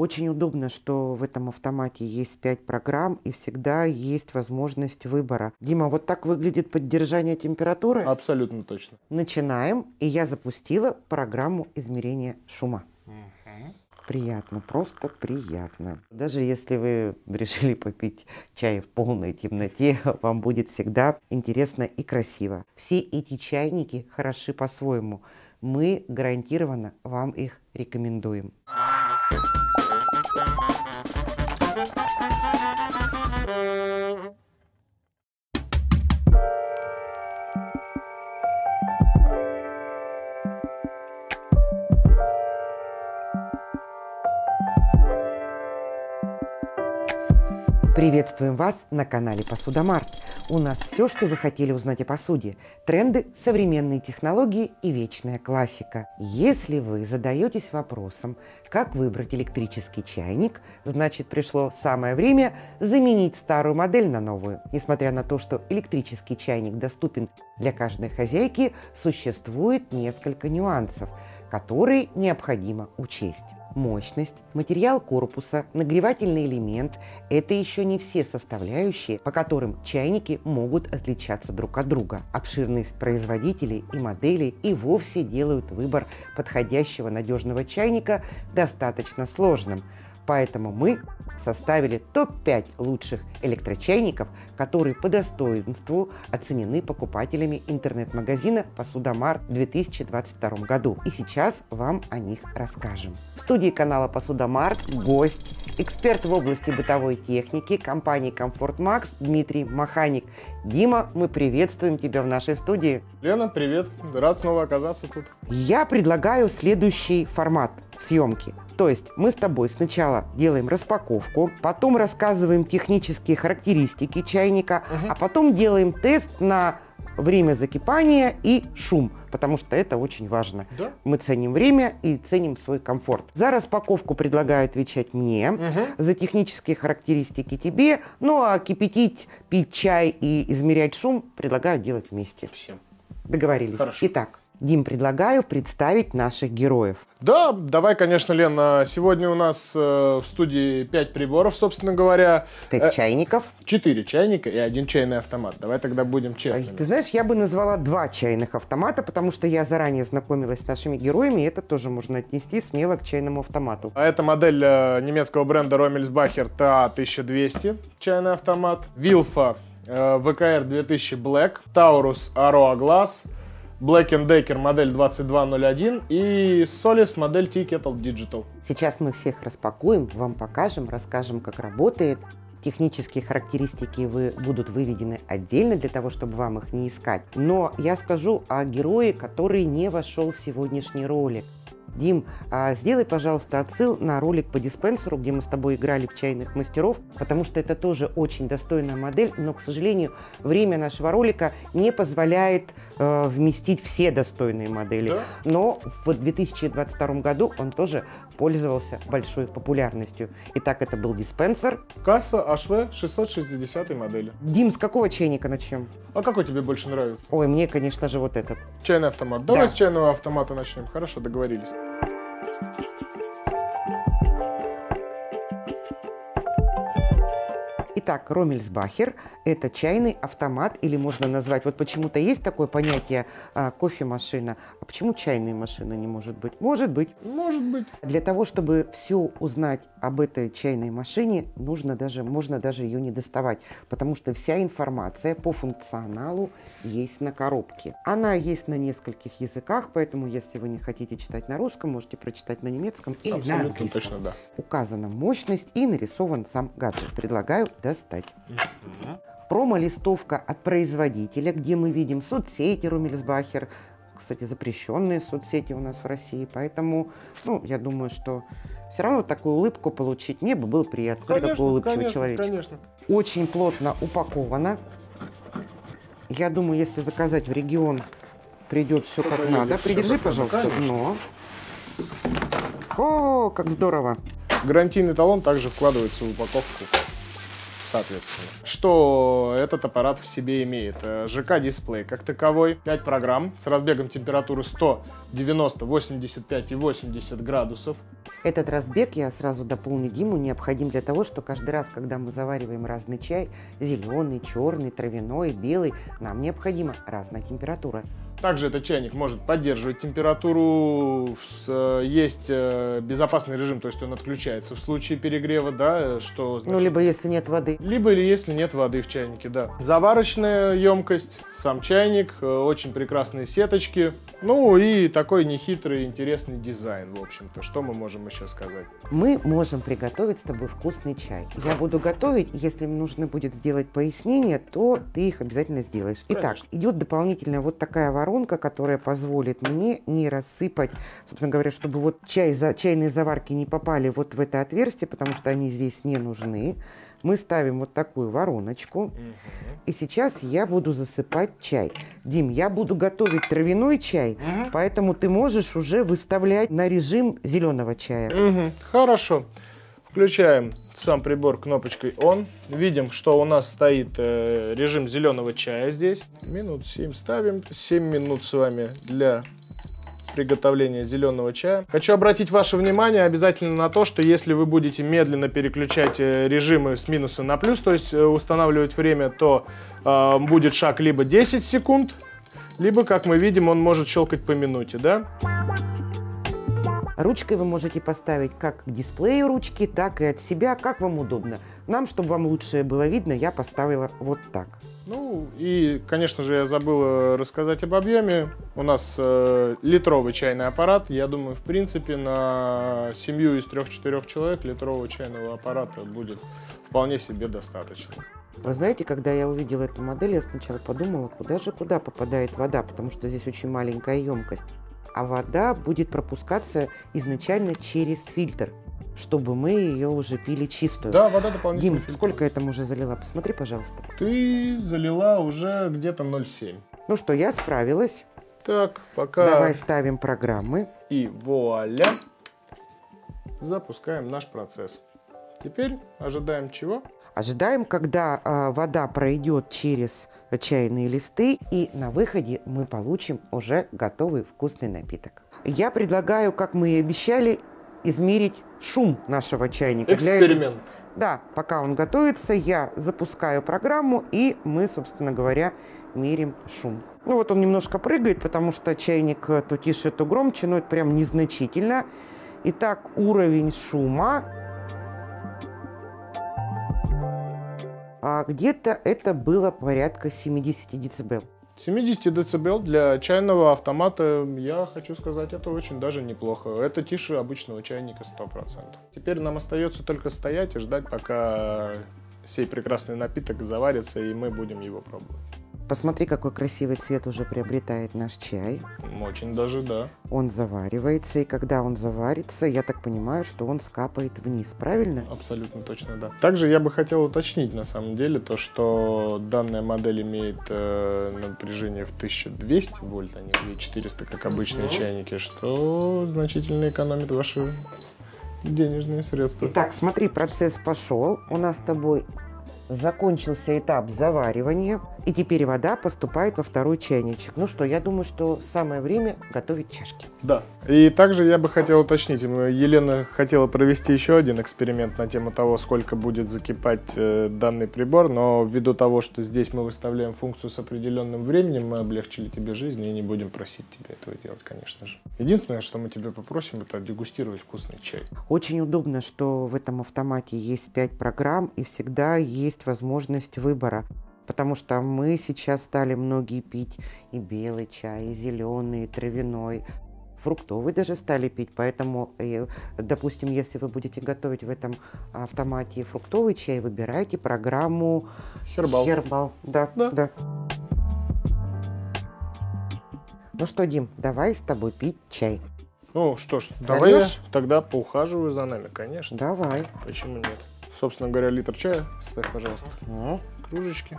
Очень удобно, что в этом автомате есть 5 программ и всегда есть возможность выбора. Дима, вот так выглядит поддержание температуры? Абсолютно точно. Начинаем. И я запустила программу измерения шума. Приятно, просто приятно. Даже если вы решили попить чай в полной темноте, вам будет всегда интересно и красиво. Все эти чайники хороши по-своему. Мы гарантированно вам их рекомендуем. Приветствуем вас на канале Посуда Март. У нас все, что вы хотели узнать о посуде. Тренды, современные технологии и вечная классика. Если вы задаетесь вопросом, как выбрать электрический чайник, значит, пришло самое время заменить старую модель на новую. Несмотря на то, что электрический чайник доступен для каждой хозяйки, существует несколько нюансов, которые необходимо учесть. Мощность, материал корпуса, нагревательный элемент – это еще не все составляющие, по которым чайники могут отличаться друг от друга. Обширность производителей и моделей и вовсе делают выбор подходящего надежного чайника достаточно сложным. Поэтому мы составили топ-5 лучших электрочайников, которые по достоинству оценены покупателями интернет-магазина «Посуда Март» в 2022 году. И сейчас вам о них расскажем. В студии канала «Посуда Март» гость, эксперт в области бытовой техники компании «Комфорт Макс» Дмитрий Маханик. Дима, мы приветствуем тебя в нашей студии. Лена, привет. Рад снова оказаться тут. Я предлагаю следующий формат съемки. То есть мы с тобой сначала делаем распаковку, потом рассказываем технические характеристики чайника, а потом делаем тест на время закипания и шум, потому что это очень важно. Да? Мы ценим время и ценим свой комфорт. За распаковку предлагаю отвечать мне, за технические характеристики тебе, ну а кипятить, пить чай и измерять шум предлагаю делать вместе. Всем. Договорились. Хорошо. Итак. Дим, предлагаю представить наших героев. Да, давай, конечно, Лена. Сегодня у нас в студии 5 приборов, собственно говоря. 5 чайников. 4 чайника и 1 чайный автомат. Давай тогда будем честными. Ты знаешь, я бы назвала 2 чайных автомата, потому что я заранее знакомилась с нашими героями, и это тоже можно отнести смело к чайному автомату. А это модель немецкого бренда Rommelsbacher TA 1200, чайный автомат. Wilfa VKR 2000 Black, Taurus Aroa Glass, Black & Decker модель 2201 и Solis модель Tea Kettle Digital. Сейчас мы всех распакуем, вам покажем, расскажем, как работает. Технические характеристики будут выведены отдельно для того, чтобы вам их не искать. Но я скажу о герое, который не вошел в сегодняшний ролик. Дим, сделай, пожалуйста, отсыл на ролик по диспенсеру, где мы с тобой играли в чайных мастеров, потому что это тоже очень достойная модель, но, к сожалению, время нашего ролика не позволяет вместить все достойные модели. Да? Но в 2022 году он тоже пользовался большой популярностью. Итак, это был диспенсер. Касса HV 660 модели. Дим, с какого чайника начнем? А какой тебе больше нравится? Ой, мне, конечно же, вот этот. Чайный автомат. Давай с чайного автомата начнем. Хорошо, договорились. Итак, Rommelsbacher – это чайный автомат, или можно назвать, вот почему-то есть такое понятие кофемашина, а почему чайная машина не может быть? Может быть. Может быть. Для того, чтобы все узнать об этой чайной машине, можно даже ее не доставать, потому что вся информация по функционалу есть на коробке. Она есть на нескольких языках, поэтому если вы не хотите читать на русском, можете прочитать на немецком или на английском. Точно, да. Указана мощность и нарисован сам гаджет. Предлагаю достать. Промо-листовка от производителя, где мы видим соцсети Rommelsbacher. Кстати, запрещенные соцсети у нас в России, поэтому, ну, я думаю, что все равно такую улыбку получить мне бы было приятно. Конечно, такой улыбчивый человечек. Конечно. Очень плотно упаковано. Я думаю, если заказать в регион, придет все как надо. Придержи, пожалуйста, дно. О, как здорово! Гарантийный талон также вкладывается в упаковку. соответственно. Что этот аппарат в себе имеет? ЖК-дисплей как таковой, 5 программ с разбегом температуры 100, 90, 85 и 80 градусов. Этот разбег, я сразу дополню Диму, необходим для того, что каждый раз, когда мы завариваем разный чай, зеленый, черный, травяной, белый, нам необходима разная температура. Также этот чайник может поддерживать температуру, есть безопасный режим, то есть он отключается в случае перегрева, да, что значит? Ну, либо если нет воды. Либо если нет воды в чайнике, да. Заварочная емкость, сам чайник, очень прекрасные сеточки, ну и такой нехитрый, интересный дизайн, в общем-то, что мы можем еще сказать. Мы можем приготовить с тобой вкусный чай. Я буду готовить, если нужно будет сделать пояснения, то ты их обязательно сделаешь. Итак, идет дополнительная вот такая воронка, которая позволит мне не рассыпать, собственно говоря, чтобы вот чайные заварки не попали вот в это отверстие, потому что они здесь не нужны. Мы ставим вот такую вороночку. И сейчас я буду засыпать чай. Дим, я буду готовить травяной чай, поэтому ты можешь уже выставлять на режим зеленого чая. Хорошо. Включаем сам прибор кнопочкой «Он». Видим, что у нас стоит режим зеленого чая здесь. Минут 7 ставим. 7 минут с вами для приготовления зеленого чая. Хочу обратить ваше внимание обязательно на то, что если вы будете медленно переключать режимы с минуса на плюс, то есть устанавливать время, то будет шаг либо 10 секунд, либо, как мы видим, он может щелкать по минуте, да? Ручкой вы можете поставить как к дисплею ручки, так и от себя, как вам удобно. Нам, чтобы вам лучше было видно, я поставила вот так. Ну и, конечно же, я забыл рассказать об объеме. У нас литровый чайный аппарат. Я думаю, в принципе, на семью из 3-4 человек литрового чайного аппарата будет вполне себе достаточно. Вы знаете, когда я увидела эту модель, я сначала подумала, куда попадает вода, потому что здесь очень маленькая емкость. А вода будет пропускаться изначально через фильтр, чтобы мы ее уже пили чистую. Да, вода дополнительно. Дим, сколько я там уже залила? Посмотри, пожалуйста. Ты залила уже где-то 0,7. Ну что, я справилась. Так, пока... Давай ставим программы. И вуаля! Запускаем наш процесс. Теперь ожидаем чего? Ожидаем, когда вода пройдет через чайные листы, и на выходе мы получим уже готовый вкусный напиток. Я предлагаю, как мы и обещали, измерить шум нашего чайника. Эксперимент. Да, пока он готовится, я запускаю программу, и мы, собственно говоря, мерим шум. Ну вот он немножко прыгает, потому что чайник то тише, то громче, но это прям незначительно. Итак, уровень шума. А где-то это было порядка 70 децибел. 70 децибел для чайного автомата, я хочу сказать, это очень даже неплохо. Это тише обычного чайника 100%. Теперь нам остается только стоять и ждать, пока сей прекрасный напиток заварится, и мы будем его пробовать. Посмотри, какой красивый цвет уже приобретает наш чай. Очень даже, да. Он заваривается, и когда он заварится, я так понимаю, что он скапает вниз, правильно? Абсолютно точно, да. Также я бы хотел уточнить, на самом деле, то, что данная модель имеет напряжение в 1200 вольт, а не 2400, как обычные чайники, что значительно экономит ваши денежные средства. Итак, смотри, процесс пошел. У нас с тобой... Закончился этап заваривания, и теперь вода поступает во второй чайничек. Ну что, я думаю, что самое время готовить чашки. Да. И также я бы хотел уточнить, Елена хотела провести еще один эксперимент на тему того, сколько будет закипать данный прибор, но ввиду того, что здесь мы выставляем функцию с определенным временем, мы облегчили тебе жизнь и не будем просить тебя этого делать, конечно же. Единственное, что мы тебя попросим, это дегустировать вкусный чай. Очень удобно, что в этом автомате есть 5 программ, и всегда есть возможность выбора, потому что мы сейчас стали многие пить и белый чай, и зеленый, и травяной, фруктовый даже стали пить, поэтому, допустим, если вы будете готовить в этом автомате фруктовый чай, выбирайте программу Herbal. Да. Ну что, Дим, давай с тобой пить чай. Ну что ж, давай я тогда поухаживаю за нами, конечно. Давай. Почему нет? Собственно говоря, литр чая. Ставь, пожалуйста, кружечки.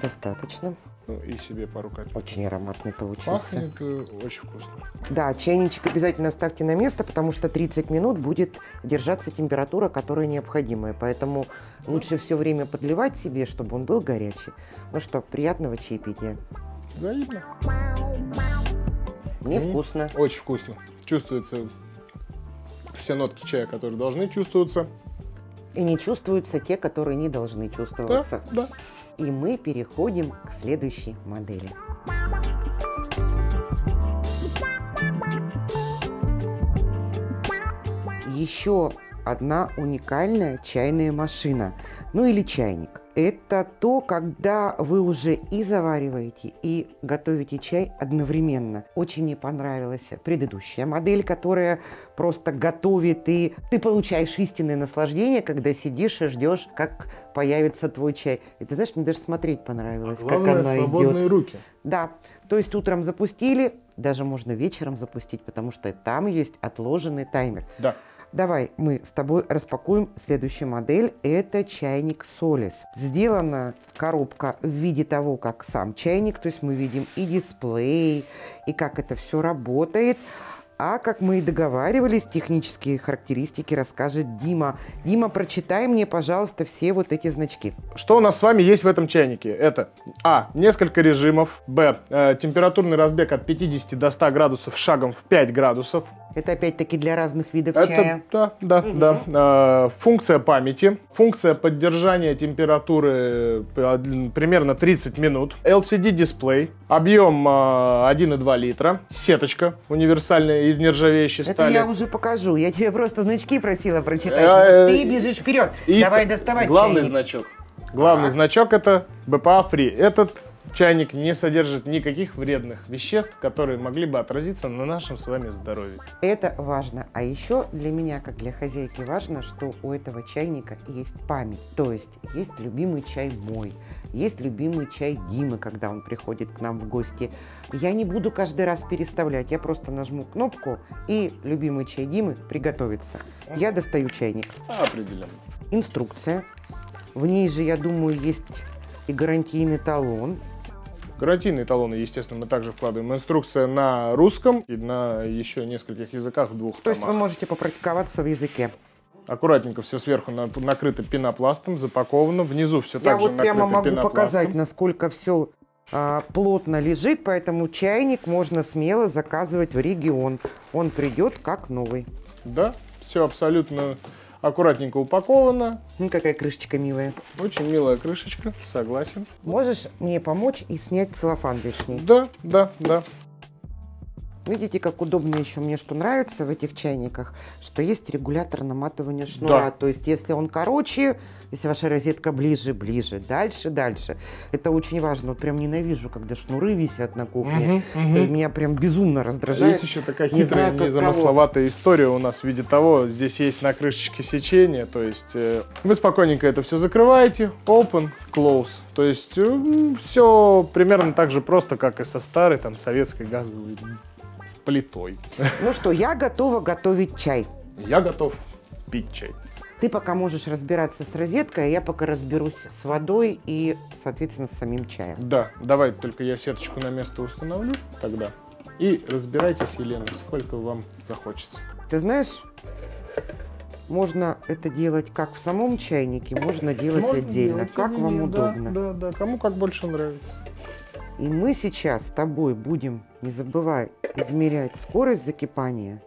Достаточно. Ну и себе пару капель. Очень ароматный получился. Пахнет очень вкусно. Да, чайничек обязательно ставьте на место, потому что 30 минут будет держаться температура, которая необходимая. Поэтому лучше все время подливать себе, чтобы он был горячий. Ну что, приятного чаепития. Взаимно. Мне вкусно. Очень вкусно. Чувствуются все нотки чая, которые должны чувствоваться. И не чувствуются те, которые не должны чувствоваться. Да, да. И мы переходим к следующей модели. Еще одна уникальная чайная машина, ну или чайник. Это то, когда вы уже и завариваете, и готовите чай одновременно. Очень мне понравилась предыдущая модель, которая просто готовит, и ты получаешь истинное наслаждение, когда сидишь и ждешь, как появится твой чай. И ты знаешь, мне даже смотреть понравилось, а главное, как она идет. Свободные руки. Да, то есть утром запустили, даже можно вечером запустить, потому что там есть отложенный таймер. Да. Давай мы с тобой распакуем следующую модель. Это чайник Solis. Сделана коробка в виде того, как сам чайник. То есть мы видим и дисплей, и как это все работает. А как мы и договаривались, технические характеристики расскажет Дима. Дима, прочитай мне, пожалуйста, все вот эти значки. Что у нас с вами есть в этом чайнике? Это А. Несколько режимов. Б. Температурный разбег от 50 до 100 градусов шагом в 5 градусов. Это опять-таки для разных видов чая. Да, да, да. Функция памяти. Функция поддержания температуры примерно 30 минут. LCD-дисплей. Объем 1,2 литра. Сеточка универсальная из нержавеющей стали. Это я уже покажу. Я тебе просто значки просила прочитать. Ты бежишь вперед. Давай доставать чайник. Главный значок. Главный значок — это BPA Free. Этот чайник не содержит никаких вредных веществ, которые могли бы отразиться на нашем с вами здоровье. Это важно. А еще для меня, как для хозяйки, важно, что у этого чайника есть память. То есть любимый чай мой, есть любимый чай Димы, когда он приходит к нам в гости. Я не буду каждый раз переставлять, я просто нажму кнопку, и любимый чай Димы приготовится. Я достаю чайник. Определенно. Инструкция. В ней же, я думаю, есть и гарантийный талон. Гарантийные талоны, естественно, мы также вкладываем. Инструкция на русском и на еще нескольких языках в 2 томах. То есть вы можете попрактиковаться в языке. Аккуратненько все сверху накрыто пенопластом, запаковано. Внизу все так же накрыто пенопластом. Я вот прямо могу показать, насколько все плотно лежит, поэтому чайник можно смело заказывать в регион. Он придет как новый. Да, все абсолютно аккуратненько упаковано. Ну, какая крышечка милая. Очень милая крышечка, согласен. Можешь мне помочь и снять целлофан лишний? Да, да, да. Видите, как удобно еще мне что нравится в этих чайниках, что есть регулятор наматывания шнура. Да. То есть, если он короче, если ваша розетка ближе, ближе, дальше, дальше. Это очень важно. Вот прям ненавижу, когда шнуры висят на кухне. Это меня прям безумно раздражает. Есть еще такая хитрая, незамысловатая история у нас в виде того, здесь есть на крышечке сечение. То есть, вы спокойненько это все закрываете. Open, close. То есть, все примерно так же просто, как и со старой там советской газовой плитой. Ну что, я готова готовить чай. Я готов пить чай. Ты пока можешь разбираться с розеткой, а я пока разберусь с водой и, соответственно, с самим чаем. Да, давай только я сеточку на место установлю тогда. И разбирайтесь, Елена, сколько вам захочется. Ты знаешь, можно это делать как в самом чайнике, можно делать отдельно. Как вам удобно. Да, да, кому как больше нравится. И мы сейчас с тобой будем, не забывай, измерять скорость закипания.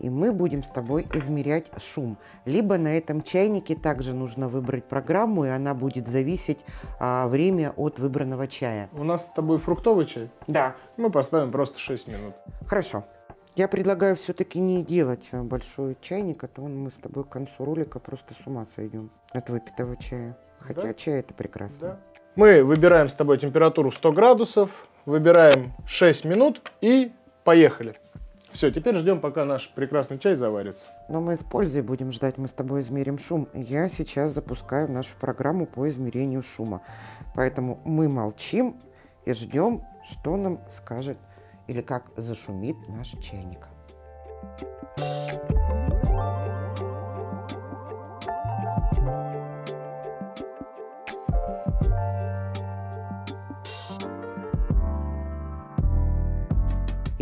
И мы будем с тобой измерять шум. Либо на этом чайнике также нужно выбрать программу, и она будет зависеть время от выбранного чая. У нас с тобой фруктовый чай? Да. Мы поставим просто 6 минут. Хорошо. Я предлагаю все-таки не делать большой чайник, а то мы с тобой к концу ролика просто с ума сойдем от выпитого чая. Хотя да? Чай это прекрасно. Да. Мы выбираем с тобой температуру 100 градусов, выбираем 6 минут и поехали. Все, теперь ждем, пока наш прекрасный чай заварится. Но мы с пользой будем ждать, мы с тобой измерим шум. Я сейчас запускаю нашу программу по измерению шума. Поэтому мы молчим и ждем, что нам скажет или как зашумит наш чайник.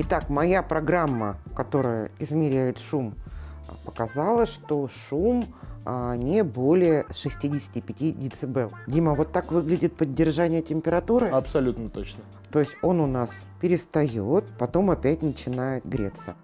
Итак, моя программа, которая измеряет шум, показала, что шум не более 65 дБ. Дима, вот так выглядит поддержание температуры? Абсолютно точно. То есть он у нас перестает, потом опять начинает греться.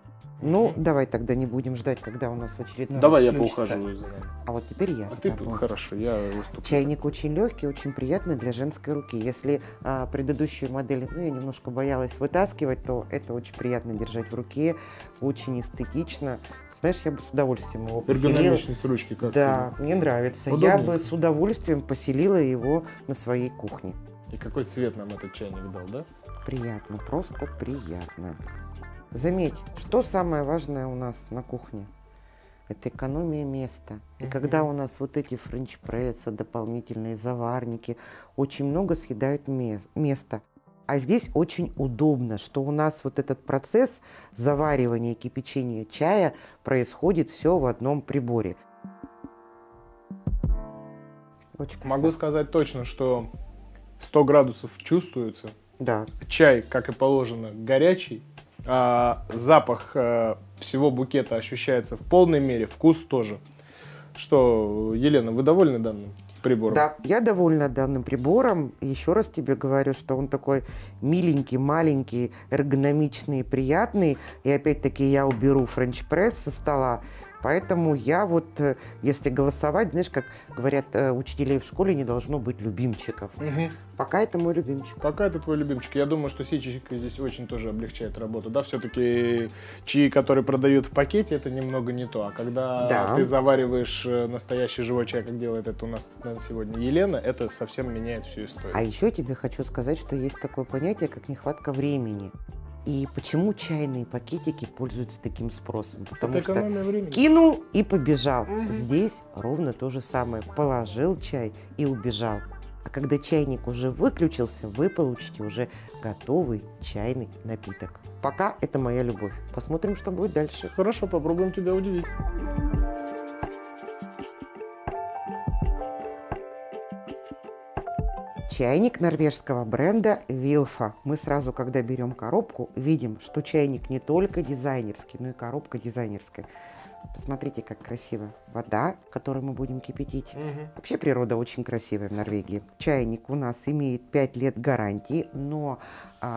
Ну, давай тогда не будем ждать, когда у нас в очередной раз давай я поухаживаю за нами. А вот теперь я. А ты хорошо, я выступлю. Чайник очень легкий, очень приятный для женской руки. Если предыдущую модель, я немножко боялась вытаскивать, то это очень приятно держать в руке, очень эстетично. Знаешь, я бы с удовольствием его поселила. Эргономичность ручки как-то. Да, мне нравится. Удобненько. Я бы с удовольствием поселила его на своей кухне. И какой цвет нам этот чайник дал, да? Приятно, просто приятно. Заметь, что самое важное у нас на кухне? Это экономия места. И когда у нас вот эти френч-прессы, дополнительные заварники, очень много съедают места. А здесь очень удобно, что у нас вот этот процесс заваривания и кипячения чая происходит все в одном приборе. Могу сказать точно, что 100 градусов чувствуется. Да. Чай, как и положено, горячий. Запах всего букета ощущается в полной мере, вкус тоже. Что, Елена, вы довольны данным прибором? Да, я довольна данным прибором. Еще раз тебе говорю, что он такой миленький, маленький, эргономичный, приятный. И опять-таки я уберу френч-пресс со стола. Поэтому я вот, если голосовать, знаешь, как говорят учителей в школе, не должно быть любимчиков. Пока это мой любимчик. Пока это твой любимчик. Я думаю, что сечечка здесь очень тоже облегчает работу. Да, все-таки чаи, которые продают в пакете, это немного не то. А когда ты завариваешь настоящий живой чай, как делает это у нас сегодня Елена, это совсем меняет всю историю. А еще тебе хочу сказать, что есть такое понятие, как нехватка времени. И почему чайные пакетики пользуются таким спросом? Потому что кинул и побежал. Здесь ровно то же самое. Положил чай и убежал. А когда чайник уже выключился, вы получите уже готовый чайный напиток. Пока это моя любовь. Посмотрим, что будет дальше. Хорошо, попробуем тебя удивить. Чайник норвежского бренда Wilfa. Мы сразу, когда берем коробку, видим, что чайник не только дизайнерский, но и коробка дизайнерская. Посмотрите, как красиво. Вода, которую мы будем кипятить. Вообще природа очень красивая в Норвегии. Чайник у нас имеет 5 лет гарантии, но,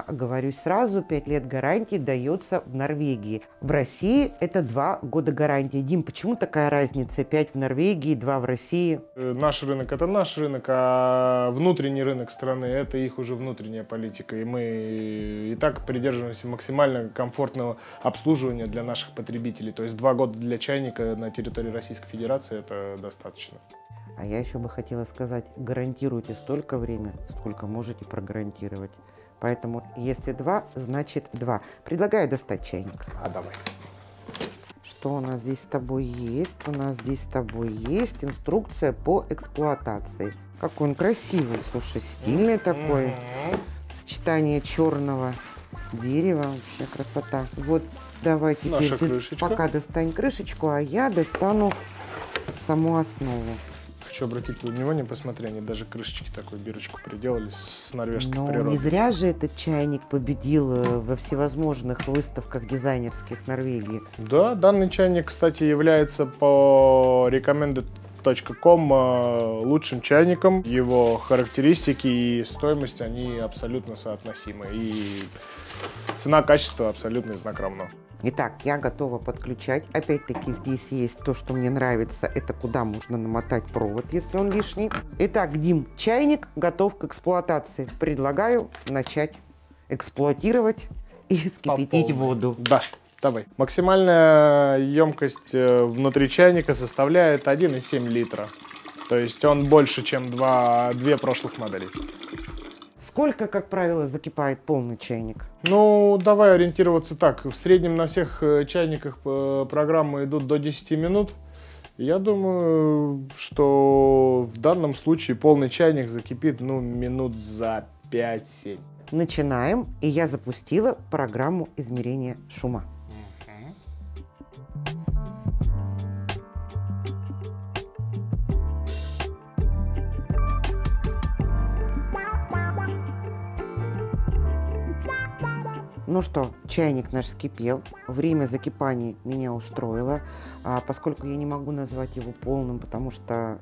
говорю сразу, 5 лет гарантии дается в Норвегии. В России это 2 года гарантии. Дим, почему такая разница? 5 в Норвегии, 2 в России. Наш рынок – это наш рынок, а внутренний рынок страны – это их уже внутренняя политика. И мы и так придерживаемся максимально комфортного обслуживания для наших потребителей. То есть 2 года для чайника на территории Российской Федерации это достаточно. А я еще бы хотела сказать, гарантируйте столько времени, сколько можете прогарантировать. Поэтому если 2, значит 2. Предлагаю достать чайник. А давай. Что у нас здесь с тобой есть? У нас здесь с тобой есть инструкция по эксплуатации. Какой он красивый, слушай, стильный такой. Сочетание черного дерева, вообще красота. Вот. Давай теперь ты пока достань крышечку, а я достану саму основу. Хочу обратить внимание, посмотри, они даже крышечки такой, бирочку приделали с норвежской природой. Не зря же этот чайник победил во всевозможных выставках дизайнерских Норвегии. Да, данный чайник, кстати, является по recommended.com лучшим чайником. Его характеристики и стоимость, они абсолютно соотносимы. И цена-качество абсолютный знак равно. Итак, я готова подключать. Опять-таки здесь есть то, что мне нравится. Это куда можно намотать провод, если он лишний. Итак, Дим, чайник готов к эксплуатации. Предлагаю начать эксплуатировать и скипятить воду. Да, давай. Максимальная емкость внутри чайника составляет 1,7 литра. То есть он больше, чем две прошлых модели. Сколько, как правило, закипает полный чайник? Ну, давай ориентироваться так. В среднем на всех чайниках программы идут до 10 минут. Я думаю, что в данном случае полный чайник закипит, минут за 5-7. Начинаем. И я запустила программу измерения шума. Ну что, чайник наш вскипел, время закипания меня устроило, поскольку я не могу назвать его полным, потому что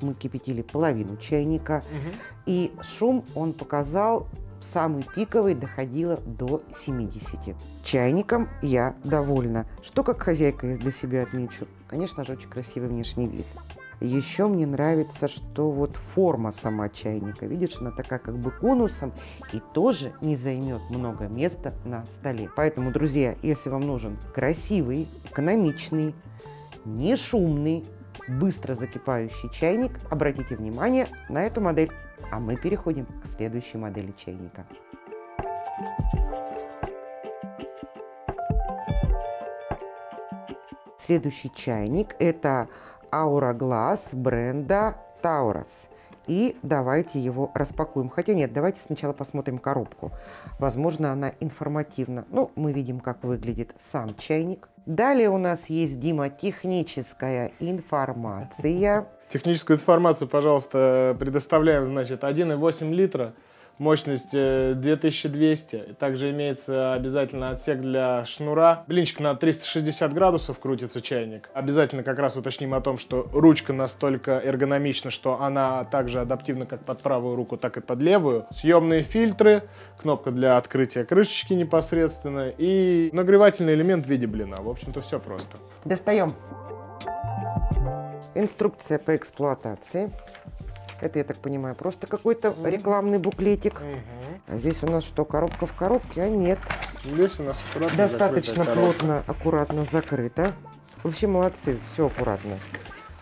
мы кипятили половину чайника, и шум он показал самый пиковый, доходило до 70. Чайником я довольна. Что как хозяйка я для себя отмечу? Конечно же, очень красивый внешний вид. Еще мне нравится, что вот форма сама чайника, видишь, она такая как бы конусом и тоже не займет много места на столе. Поэтому, друзья, если вам нужен красивый, экономичный, не шумный, быстро закипающий чайник, обратите внимание на эту модель. А мы переходим к следующей модели чайника. Следующий чайник – это Aroa Glass бренда Taurus. И давайте его распакуем. Хотя нет, давайте сначала посмотрим коробку. Возможно, она информативна. Ну, мы видим, как выглядит сам чайник. Далее у нас есть, Дима, техническая информация. Техническую информацию, пожалуйста, предоставляем. Значит, 1,8 литра, мощность 2200. Также имеется обязательно отсек для шнура. Блинчик на 360 градусов крутится чайник. Обязательно как раз уточним о том, что ручка настолько эргономична, что она также адаптивна как под правую руку, так и под левую. Съемные фильтры, кнопка для открытия крышечки непосредственно и нагревательный элемент в виде блина. В общем-то, все просто. Достаем. Инструкция по эксплуатации. Это, я так понимаю, просто какой-то рекламный буклетик. А здесь у нас что, коробка в коробке? А нет. Здесь у нас достаточно плотно, аккуратно закрыто. Вообще молодцы, все аккуратно.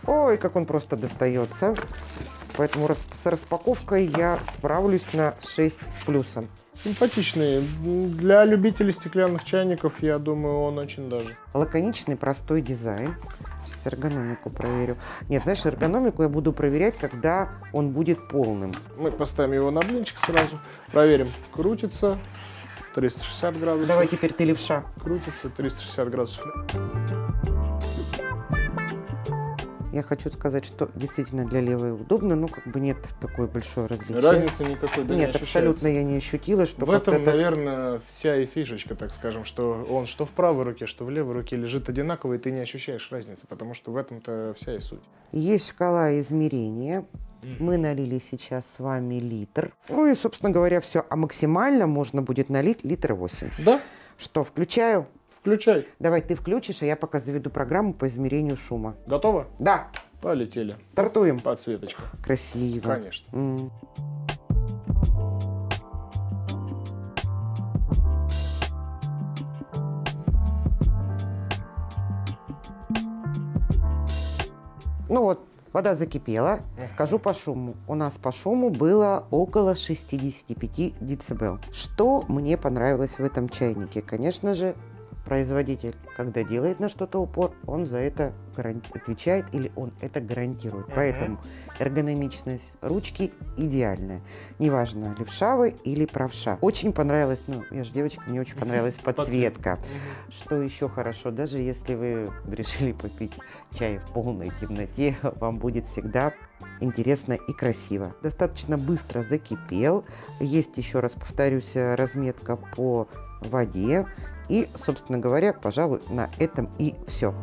Ой, как он просто достается. Поэтому с распаковкой я справлюсь на 6 с плюсом. Симпатичный. Для любителей стеклянных чайников, я думаю, он очень даже. Лаконичный, простой дизайн. Сейчас эргономику проверю. Нет, знаешь, эргономику я буду проверять, когда он будет полным. Мы поставим его на блинчик сразу, проверим. Крутится 360 градусов. Давай теперь ты, левша. Крутится 360 градусов. Я хочу сказать, что действительно для левой удобно, но как бы нет такой большой различия. Разницы никакой, да, нет, не абсолютно я не ощутила, что в этом, наверное, вся и фишечка, так скажем, что он что в правой руке, что в левой руке лежит одинаково, и ты не ощущаешь разницы, потому что в этом-то вся и суть. Есть шкала измерения. Мы налили сейчас с вами литр. Ну и, собственно говоря, все. А максимально можно будет налить литр 8. Да. Что, включаю? Включай. Давай ты включишь, а я пока заведу программу по измерению шума. Готово? Да. Полетели. Стартуем. Подсветочка. Красиво. Конечно. Ну вот, вода закипела. Скажу по шуму. У нас по шуму было около 65 децибел. Что мне понравилось в этом чайнике? Конечно же, производитель, когда делает на что-то упор, он за это отвечает или он это гарантирует. Поэтому эргономичность ручки идеальная. Неважно, левша вы или правша. Очень понравилась, ну, я же девочка, мне очень понравилась подсветка. Что еще хорошо, даже если вы решили попить чай в полной темноте, вам будет всегда интересно и красиво. Достаточно быстро закипел. Есть, еще раз повторюсь, разметка по воде. И, собственно говоря, пожалуй, на этом и все.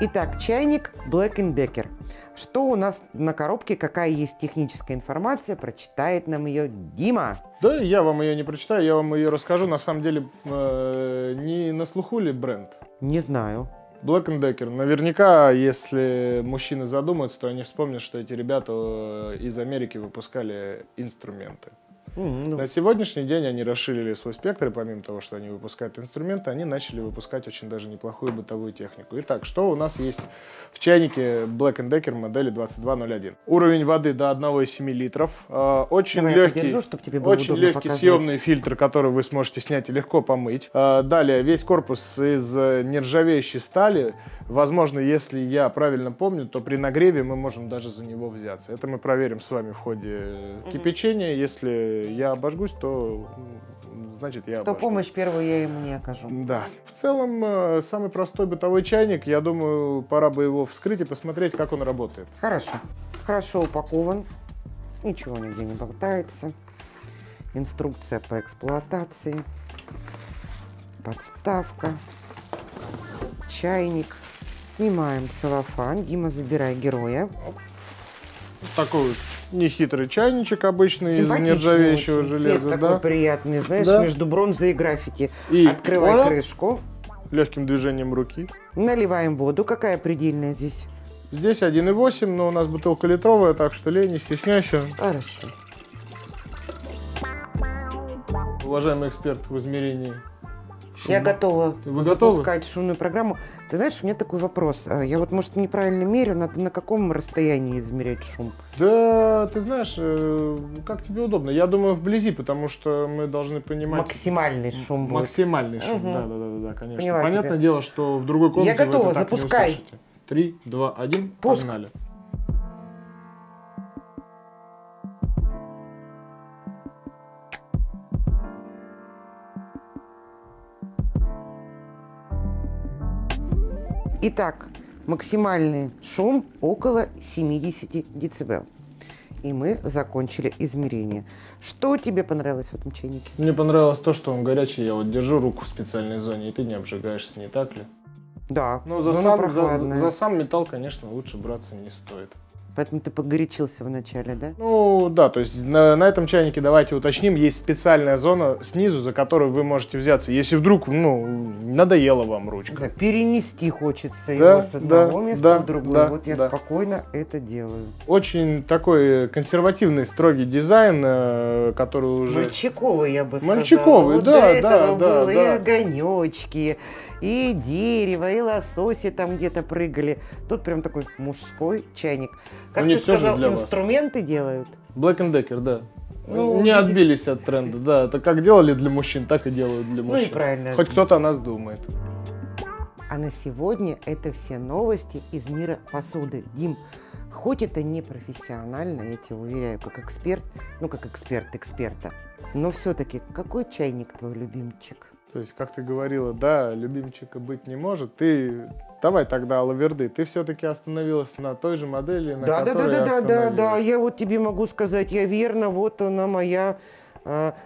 Итак, чайник Black & Decker. Что у нас на коробке, какая есть техническая информация, прочитает нам ее Дима. Да, я вам ее не прочитаю, я вам ее расскажу. На самом деле, не на слуху ли бренд? Не знаю. Black & Decker. Наверняка, если мужчины задумаются, то они вспомнят, что эти ребята из Америки выпускали инструменты. На сегодняшний день они расширили свой спектр, и помимо того, что они выпускают инструменты, они начали выпускать очень даже неплохую бытовую технику. Итак, что у нас есть в чайнике Black & Decker модели 2201? Уровень воды до 1,7 литров. Очень легкий съемный фильтр, который вы сможете снять и легко помыть. Далее, весь корпус из нержавеющей стали. Возможно, если я правильно помню, то при нагреве мы можем даже за него взяться. Это мы проверим с вами в ходе кипячения. Если я обожгусь, то значит, я обожду. То помощь первую я ему не окажу. Да. В целом, самый простой бытовой чайник. Я думаю, пора бы его вскрыть и посмотреть, как он работает. Хорошо. Хорошо упакован. Ничего нигде не болтается. Инструкция по эксплуатации. Подставка. Чайник. Снимаем целлофан. Дима, забирай героя. Такой вот нехитрый чайничек обычный из нержавеющего железа. Такой, да? Приятный, знаешь, да? Между бронзой и граффити. И открывай крышку. Легким движением руки. Наливаем воду. Какая предельная здесь? Здесь 1,8, но у нас бутылка литровая, так что лей, не стесняйся. Хорошо. Уважаемый эксперт в измерении. Я готова запускать шумную программу. Ты знаешь, у меня такой вопрос. Я вот, может, неправильно мерю, надо на каком расстоянии измерять шум? Да, ты знаешь, как тебе удобно. Я думаю, вблизи, потому что мы должны понимать... Максимальный шум будет. Максимальный шум, угу. Да, конечно. Поняла. Понятное дело, что в другой комнате я готова, запускай. 3, 2, 1, погнали. Итак, максимальный шум около 70 дБ. И мы закончили измерение. Что тебе понравилось в этом чайнике? Мне понравилось то, что он горячий. Я вот держу руку в специальной зоне, и ты не обжигаешься, не так ли? Да, но за сам металл, конечно, лучше браться не стоит. Поэтому ты погорячился вначале, да? Ну да, то есть на этом чайнике, давайте уточним, есть специальная зона снизу, за которую вы можете взяться, если вдруг, ну, надоела вам ручка. Да, перенести хочется, да, его с одного места в другое. Да, вот я спокойно это делаю. Очень такой консервативный, строгий дизайн, который уже... Мальчиковый, я бы сказала. Мальчиковый, вот до этого было и огонечки, и дерево, и лососи там где-то прыгали. Тут прям такой мужской чайник. Как ты сказал, инструменты делают? Black & Decker, да. Ну, не отбились от тренда, да. Это как делали для мужчин, так и делают для мужчин. Ну и правильно. Хоть кто-то о нас думает. А на сегодня это все новости из мира посуды. Дим, хоть это не профессионально, я тебя уверяю, как эксперт, ну как эксперт эксперта, но все-таки какой чайник твой любимчик? То есть, как ты говорила, да, любимчика быть не может. Ты давай тогда лаверды. Ты все-таки остановилась на той же модели, на которой я остановилась. Да. Я вот тебе могу сказать, я верно, вот она моя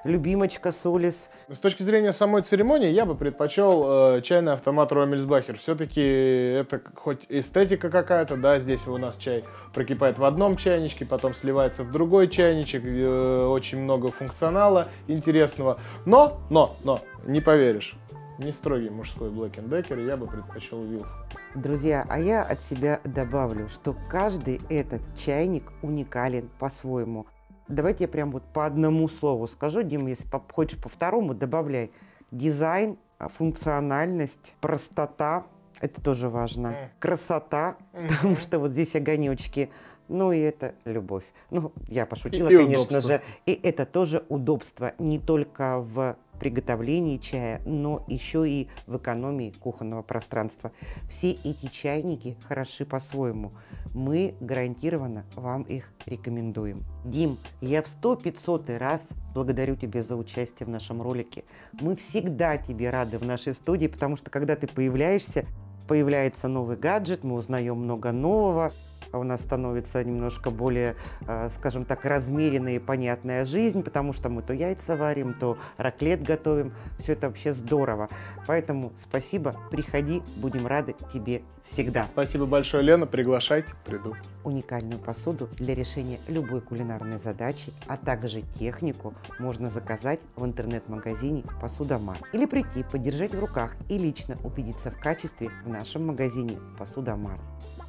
любимочка Solis. С точки зрения самой церемонии, я бы предпочел чайный автомат Rommelsbacher. Все-таки это хоть эстетика какая-то, да, здесь у нас чай прокипает в одном чайничке, потом сливается в другой чайничек, очень много функционала интересного. Но. Не поверишь, не строгий мужской Black & Decker, я бы предпочел Wilfa. Друзья, а я от себя добавлю, что каждый этот чайник уникален по-своему. Давайте я прям вот по одному слову скажу, Дим, если хочешь по второму, добавляй. Дизайн, функциональность, простота, это тоже важно, красота, потому что вот здесь огонечки. Ну и это любовь. Ну, я пошутила, конечно же. И это тоже удобство не только в приготовлении чая, но еще и в экономии кухонного пространства. Все эти чайники хороши по-своему. Мы гарантированно вам их рекомендуем. Дим, я в 100-500 раз благодарю тебя за участие в нашем ролике. Мы всегда тебе рады в нашей студии, потому что когда ты появляешься, появляется новый гаджет, мы узнаем много нового, а у нас становится немножко более, скажем так, размеренная и понятная жизнь, потому что мы то яйца варим, то раклет готовим. Все это вообще здорово. Поэтому спасибо, приходи, будем рады тебе всегда. Спасибо большое, Лена, приглашайте, приду. Уникальную посуду для решения любой кулинарной задачи, а также технику можно заказать в интернет-магазине «Посуда Март». Или прийти, подержать в руках и лично убедиться в качестве в нашем магазине «Посуда Март».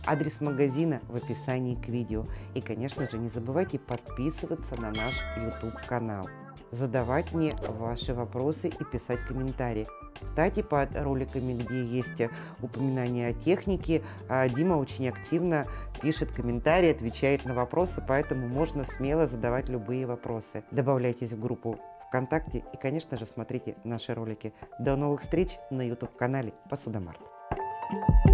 Адрес магазина в описании к видео. И, конечно же, не забывайте подписываться на наш YouTube-канал, задавать мне ваши вопросы и писать комментарии. Кстати, под роликами, где есть упоминания о технике, Дима очень активно пишет комментарии, отвечает на вопросы, поэтому можно смело задавать любые вопросы. Добавляйтесь в группу ВКонтакте и, конечно же, смотрите наши ролики. До новых встреч на YouTube-канале «Посуда Март».